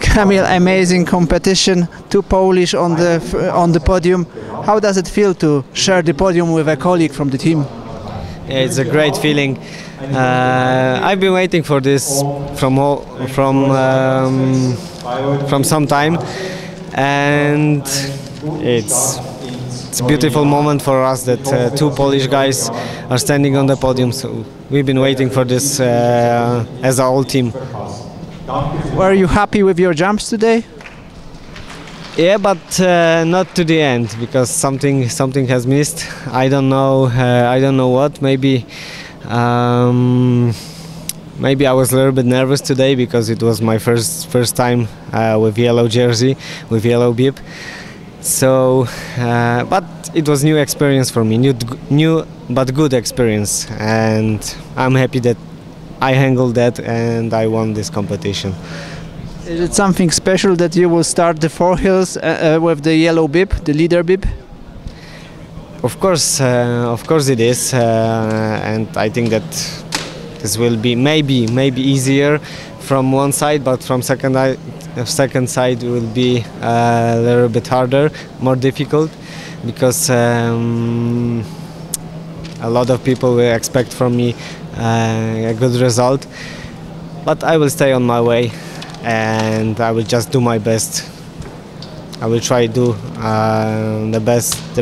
Camille, amazing competition. Two Polish on the podium. How does it feel to share the podium with a colleague from the team? Yeah, it's a great feeling. I've been waiting for this from some time, and it's a beautiful moment for us that two Polish guys are standing on the podium. So we've been waiting for this as a whole team. Were you happy with your jumps today? Yeah, but not to the end, because something has missed. I don't know what. Maybe I was a little bit nervous today because it was my first time with yellow jersey, with yellow bib. So, but it was new experience for me, new but good experience, and I'm happy that I handled that and I won this competition. Is it something special that you will start the four hills with the yellow bib, the leader bib? Of course it is, and I think that this will be maybe easier from one side, but from second side will be a little bit harder, more difficult, because a lot of people will expect from me a good result, but I will stay on my way and I will just do my best. I will try to do the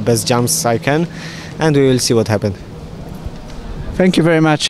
best jumps I can, and we will see what happens. Thank you very much.